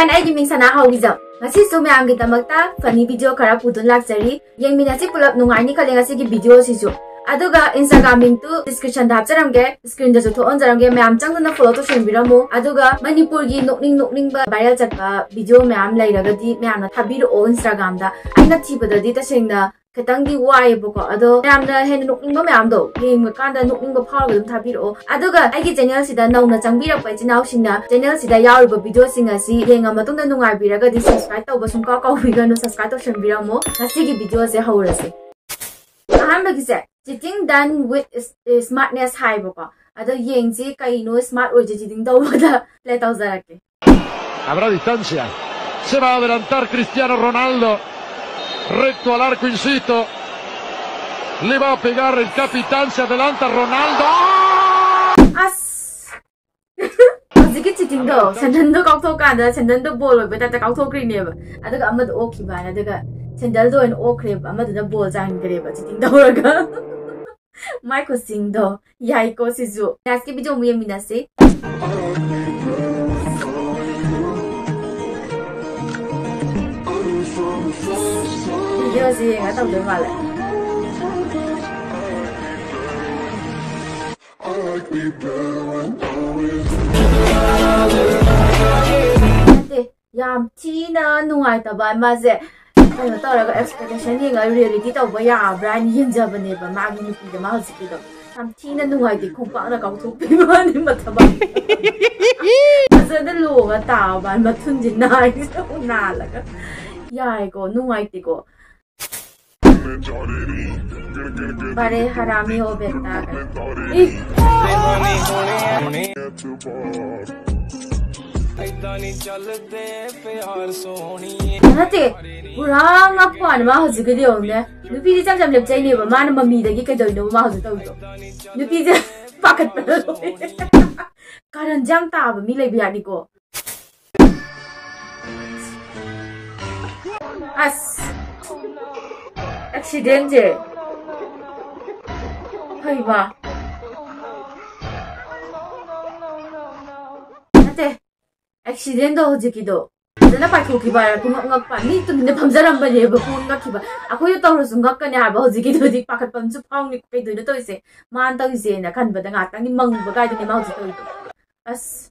friend, I diming sana hawizam. Masisu may ang kita magta funny video kara pudun lakzari. Yang minasi pulap nungai ni kalenga sige video sisu. Aduga Instagram to description da hapcharamge screen da jutho on jaramge ma'am changna follow to shembiramu. Aduga Manipur gi nokning ba viral chatpa video ma'am lairagadi ma'am na thabiru o Instagram da. Aina thibada di ta shengna katangi wai boko ado ma'am na hen nokning ba ma'am do. Yeng ka da nokning ba phawal dum thabiru. Aduga ai gi channel sida nauna changbira pa chinau singna channel sida yaur ba video singa si yenga matungda nungai biragadi subscribe to ba sungka ka wiga no subscribe to shembiramu. Nasi gi video se haurase. Ahamba gi se cheating done with smartness high boko ado yengji kaino smart oje cheating do boda le tausarake habrá distancia se va a adelantar Cristiano Ronaldo recto al arco insisto le va a pegar el capitán se adelanta Ronaldo as aziki cheating do sendando kautho kanda sendando ball be ta kautho krine ba ado amad oki ba ado ga sendaldo en okreb amad na ball jang greba cheating do ga Michael Singdo, Yaiko Sizu. Let's give it to me, Minase. Yam Tina, no, I buy Maze. I thought I got expectation in a really did over ya, brand in Germany, but Maggie the mouse. I'm Tina knew I did cook on a couple of people on him, but the lower tower by Matunji nights. Yaiko, no, I did go. But I had a meal better. Nate, Urang upon Mahosi Gideon. The pizza and the tiny of a man of me that you can do Mahosi. The pizza pocket current jumped up, Milabianico. As accidente. Hiva. Accident ho jikido. Dana pa kuki ba kung ngak pa ni to ne pamzaram ba ne ba kung ngak ba. Ako yo tawro sungak kan ya ba ho jikido dik pakat pamju phang ni pe do ne to ise. Man taw ise na kan ba da ngat ni mang ba ga ni ma ho jito. As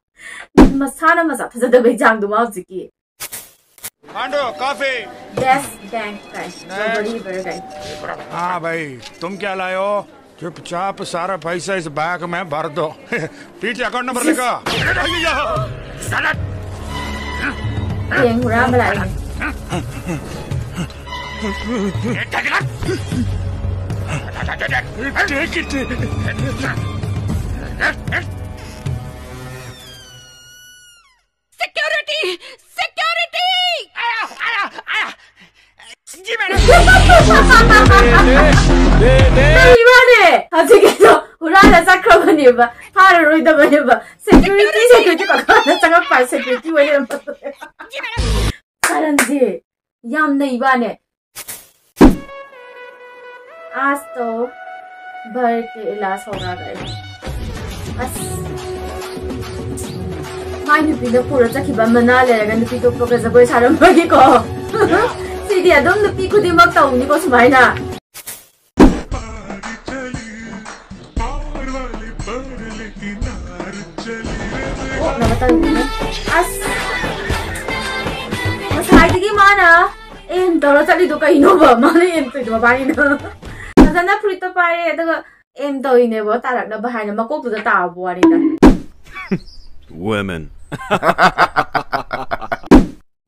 Masana masap sa dabe chang do mama ziki. Mando coffee. Best bank cash. Nobody ever guy. Ah, bhai, tum kya layo? चुपचाप सारा पैसा इस bag में भर दो पीछे account number लिखा security security आया आया आया जी madam I think it's a Urana Sacramaniba, Paranoid of Maniba, Security, Sacrifice, Security, William Saranzi, Yam Naibane Asto Bertie Las Horagas. Mind you, the poor Takiba Manale and the people progress the boys are on Magico. See, they don't the people they mocked on because mine. Mas hati gimana? Doro tadi duka inoba mana itu bapak ini. Karena perita pare itu tahu ini bahwa tarak na bahaya nama kau sudah tahu buat ini. Women.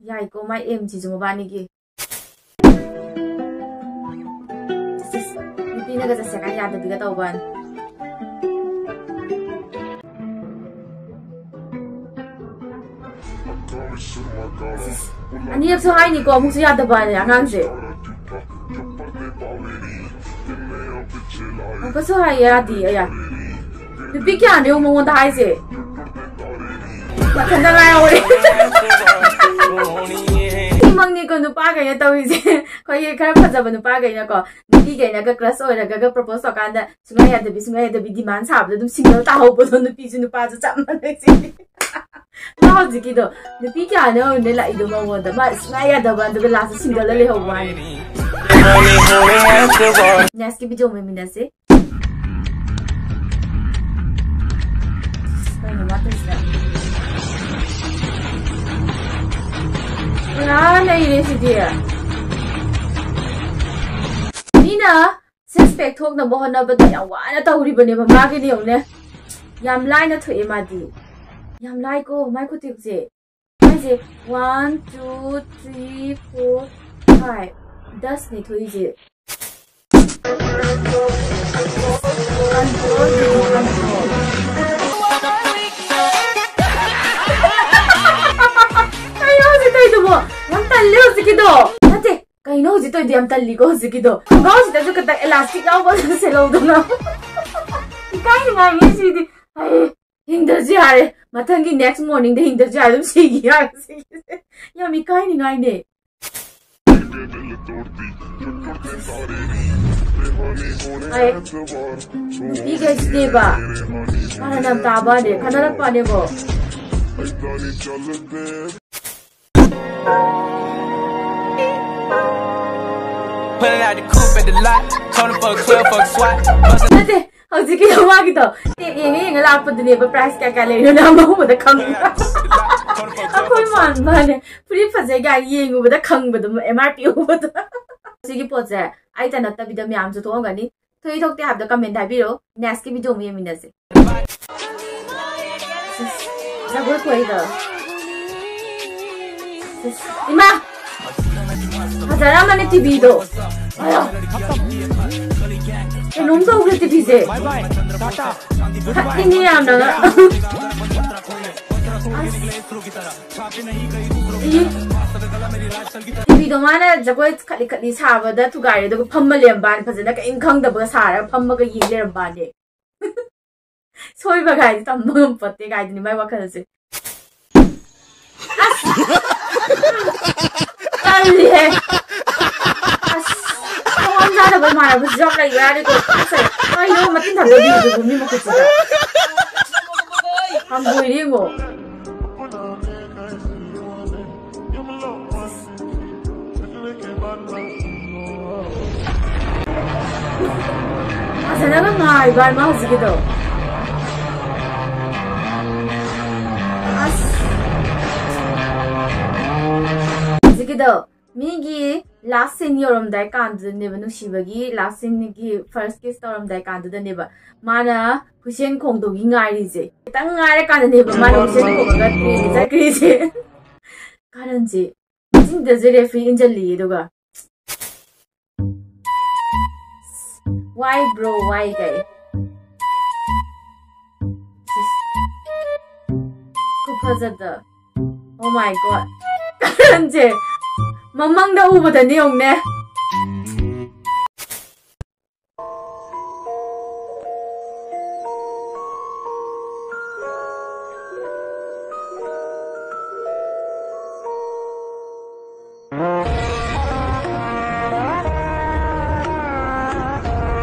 Ya, aku mai cium bapak ini. Jadi naga sesiakan ya, tapi kita tahu kan. 아니에요, 하이니 거 목소리 하다 봐야 안한지. 안 가서 하이야 디야. 비비게 안 해요, 뭐 온다 하이지. 간단해요 우리. 희망니 거 누가 가냐 또 이제 거의 갈파 잡은 누가 가냐 거. 니가 내가 클래스 오래가 프로포서 간다. 순간에 더 비 디만 잡도 좀 신경 따고 보던 비즈 누가 잡만 되지. Now, Zikido, the Picano, and the light the moment, the much higher the one to the last single little wine. Nasky be doing me, Nancy. Ah, ladies, dear Nina, suspect talk no more, but they are one at all, even if a market illness. Yam liner to him, my dear. I'm like, oh, my good thing. I say 1, 2, 3, 4, 5. That's me too easy. 1, 2, 3, 4, 5. Matangi next morning, the hinder jar of Sigi. Yummy, kind of idea. He gets Deba. Madame Tabade, Canada Padebo. Pulling out the coupe at the lot, calling for a club for a swat. How's it going? Taking a laugh at the neighbor price, calculating the number with a tongue. Come on, man. Pretty for the guy ying with a tongue with the MRP over the Sigi Potzer. I tend not to be the meam to Tongani. So you talk to have the comment below. Nasky be doing me a minute. The good waiter. Ima Hazaraman TV though. And I'm so good to be there. Bye bye. If you don't want to go, it's cut this harbor that to guide the Pommelian band for the income the bus hire, Pommaga year body. So if a guy is a moon for the guy, my work is it. I was just like, I know, but I don't know. I'm waiting. I said, never mind, but I must get up. Migi, last senior on the can't the never no shivagi, last senior first kiss storm the can't the neighbor. Mana, Kushen Kong to Gingai is it? Tanga can't neighbor, Mana Kushen Kong, that is a crazy. Currency. Think the Zerefi in the lead. Why, bro, why guy? Kupazada. Oh my god. Currency. Mamang da ubo da niyong ne.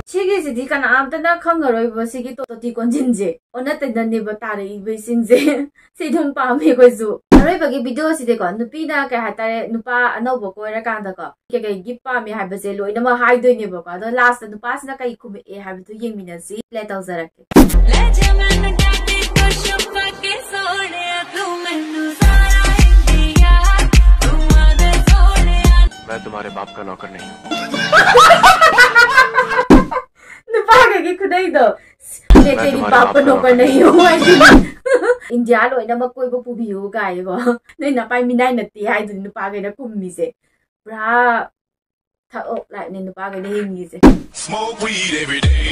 Sige si di ka na amta na kangaroo ibo sige to ti konjinje. Ona tanda ni ba tare ibo sinje. Si don pa me ko zu. Everybody video si deko nupina kay hatare nupa ano bo ko era kanda ko kay gipa mi habi se loy na ma hai do ni bo ka do last na nupa sina kay kume e habi to yeng mina si le taw zarak le jaman ka te ko shoppa ke sone tu menu sara india tu made sone main tumhare baap ka नौकर nahi hu nupa ke khudai do le teri baap ka नौकर nahi hu I India lo ina makoi bo pubi ho gai bo. Noi na pai minai na ti hai dun pa gai na kummi se. Bra tha ok lai ne nu pa gai ne ngi se. Smoke weed every day.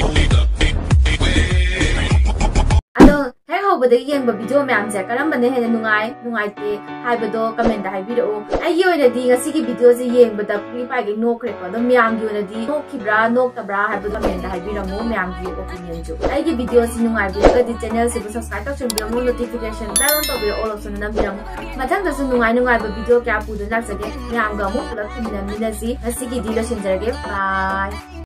Ado hai ho ꯍꯧꯕꯗꯒꯤ ꯌꯦꯡꯕ video ꯃꯌꯥꯝꯁꯦ ꯀꯔꯝꯕꯅ ꯍꯦꯟꯅ ꯅꯨꯡꯉꯥꯏ ꯅꯨꯡꯉꯥꯏꯇꯦ ꯍꯥꯏꯕꯗꯣ command ꯍꯥꯏꯕꯤꯔꯛꯑꯣ ꯑꯩꯒꯤ ꯑꯣꯏꯅꯗꯤ ꯉꯁꯤꯒꯤ ꯚꯤꯗꯤꯑꯣꯁꯦ ꯌꯦꯡꯕꯗ ꯄꯨꯔꯤ ꯄꯥꯏꯒꯩ ꯅꯣꯛꯈ꯭ꯔꯦꯀꯣ ꯑꯗꯣ ꯃꯌꯥꯝꯒꯤ ꯑꯣꯏꯅꯗꯤ ꯅꯣꯛꯈꯤꯕ꯭ꯔꯥ ꯅꯣꯛꯇꯕ꯭ꯔꯥ ꯍꯥꯏꯕꯗꯣ ꯀꯃꯦꯟꯗ ꯍꯥꯏꯕꯤꯔꯝꯃꯣ ꯃꯌꯥꯝꯒꯤ ꯑꯣꯄꯤꯅꯤꯌꯟꯁꯨ ꯑꯩꯒꯤ ꯚꯤꯗꯤꯑꯣꯁꯤ ꯅꯨꯡꯉꯥꯏꯕꯤꯔꯒꯗꯤ ꯆꯦꯅꯦꯜꯁꯤꯕꯨ ꯁꯕꯁꯀ꯭ꯔꯥꯏꯕ ꯇꯧꯁꯤꯟꯕꯤꯔꯝꯃꯣ ꯅꯣꯇꯤꯐꯤꯀꯦꯁꯟ ꯕꯦꯜ ꯑꯣꯟ ꯇꯧꯕꯤꯔꯛꯑꯣ ꯑꯣꯜ ꯑꯣꯞꯁꯟ ꯅꯝꯕꯤꯔꯝꯃꯣ ꯃꯊꯪꯗꯁꯨ ꯅꯨꯡꯉꯥꯏ ꯅꯨꯡꯉꯥꯏꯕ ꯚꯤꯗꯤꯑꯣ ꯀꯌꯥ ꯄꯨꯗꯨꯅ ꯂꯥꯛꯆꯒꯦ ꯃꯌꯥꯝꯒ ꯑꯃꯨꯛ ꯄꯨꯂꯞ ꯊꯦꯡꯅꯃꯤꯟꯅꯁꯤ ꯉꯁꯤꯒꯤꯗꯤ ꯂꯣꯏꯁꯤꯟꯖꯔꯒꯦ ꯕꯥꯏ